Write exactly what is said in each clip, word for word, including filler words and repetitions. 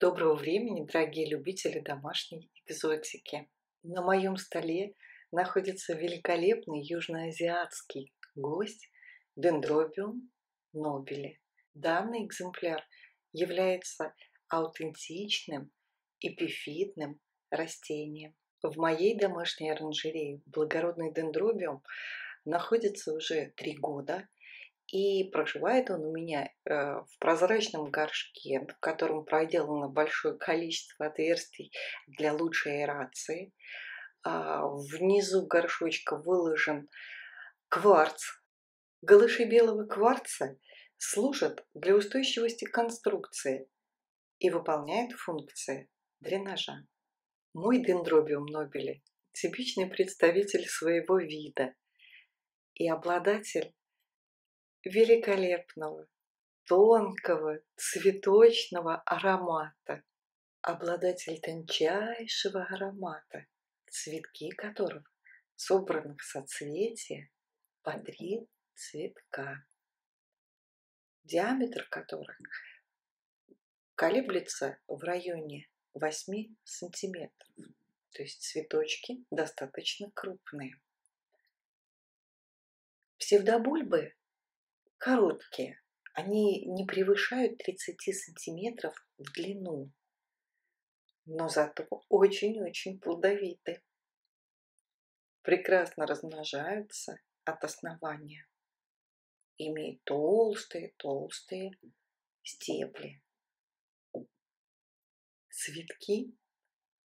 Доброго времени, дорогие любители домашней экзотики! На моем столе находится великолепный южноазиатский гость Дендробиум Нобиле. Данный экземпляр является аутентичным эпифитным растением. В моей домашней оранжерее благородный дендробиум находится уже три года. И проживает он у меня э, в прозрачном горшке, в котором проделано большое количество отверстий для лучшей аэрации. А внизу горшочка выложен кварц. Галыши белого кварца служат для устойчивости конструкции и выполняют функции дренажа. Мой дендробиум нобиле – типичный представитель своего вида и обладатель великолепного, тонкого, цветочного аромата, обладатель тончайшего аромата, цветки которого собраны в соцветия по три цветка, диаметр которых колеблется в районе восьми сантиметров, то есть цветочки достаточно крупные. Псевдобульбы короткие, они не превышают тридцати сантиметров в длину, но зато очень-очень плодовиты. Прекрасно размножаются от основания, имеют толстые-толстые стебли. Цветки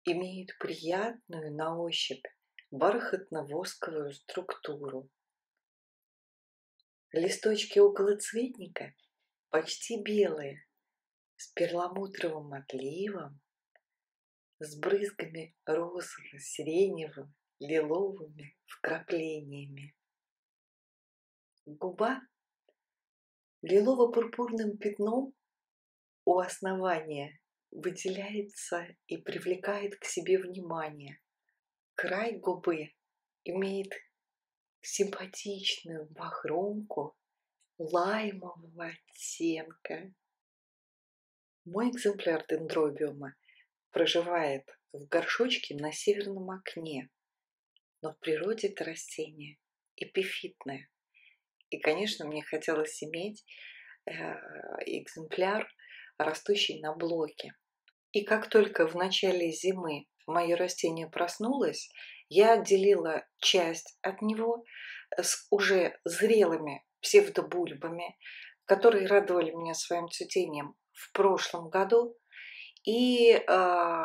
имеют приятную на ощупь бархатно-восковую структуру. Листочки околоцветника почти белые, с перламутровым отливом, с брызгами розового, сиреневого, лиловыми вкраплениями. Губа лилово-пурпурным пятном у основания выделяется и привлекает к себе внимание. Край губы имеет симпатичную бахромку лаймового оттенка. Мой экземпляр дендробиума проживает в горшочке на северном окне, но в природе это растение эпифитное. И, конечно, мне хотелось иметь экземпляр, растущий на блоке. И как только в начале зимы мое растение проснулось, я отделила часть от него с уже зрелыми псевдобульбами, которые радовали меня своим цветением в прошлом году, и э,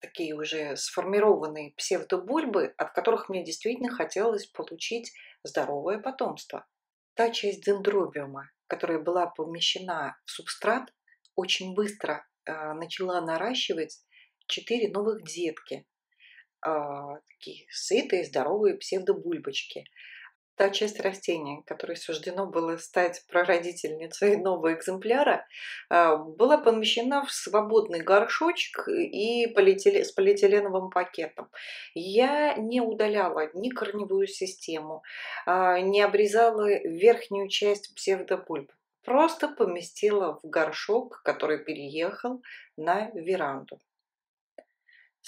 такие уже сформированные псевдобульбы, от которых мне действительно хотелось получить здоровое потомство. Та часть дендробиума, которая была помещена в субстрат, очень быстро э, начала наращивать четыре новых детки. Такие сытые, здоровые псевдобульбочки. Та часть растения, которой суждено было стать прародительницей нового экземпляра, была помещена в свободный горшочек и полиэтилен, с полиэтиленовым пакетом. Я не удаляла ни корневую систему, не обрезала верхнюю часть псевдобульб. Просто поместила в горшок, который переехал на веранду.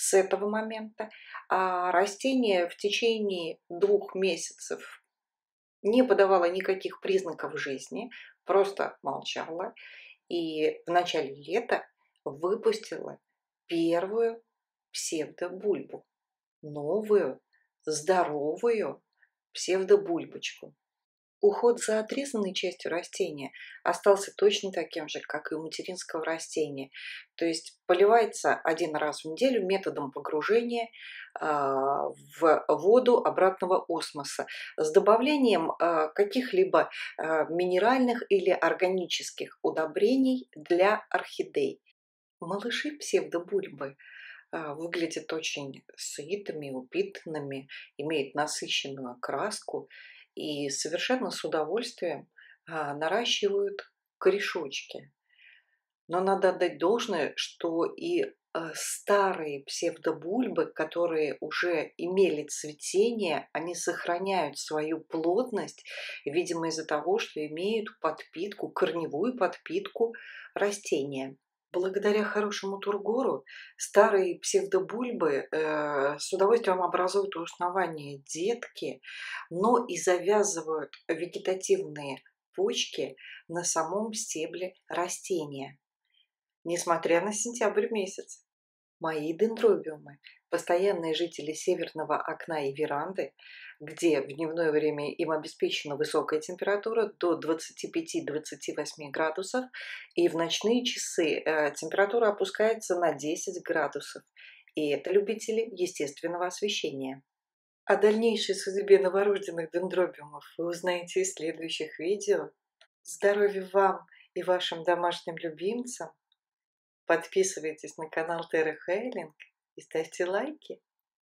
С этого момента растение в течение двух месяцев не подавало никаких признаков жизни, просто молчало. И в начале лета выпустило первую псевдобульбу, новую, здоровую псевдобульбочку. Уход за отрезанной частью растения остался точно таким же, как и у материнского растения. То есть поливается один раз в неделю методом погружения в воду обратного осмоса с добавлением каких-либо минеральных или органических удобрений для орхидей. Малыши псевдобульбы выглядят очень сытыми, упитанными, имеют насыщенную окраску и совершенно с удовольствием а, наращивают корешочки. Но надо отдать должное, что и а, старые псевдобульбы, которые уже имели цветение, они сохраняют свою плотность, видимо, из-за того, что имеют подпитку, корневую подпитку растения. Благодаря хорошему тургору старые псевдобульбы э, с удовольствием образуют основание детки, но и завязывают вегетативные почки на самом стебле растения, несмотря на сентябрь месяц. Мои дендробиумы – постоянные жители северного окна и веранды, где в дневное время им обеспечена высокая температура до двадцати пяти — двадцати восьми градусов, и в ночные часы температура опускается на десять градусов. И это любители естественного освещения. О дальнейшей судьбе новорожденных дендробиумов вы узнаете из следующих видео. Здоровья вам и вашим домашним любимцам! Подписывайтесь на канал Терра Хейлинг и ставьте лайки.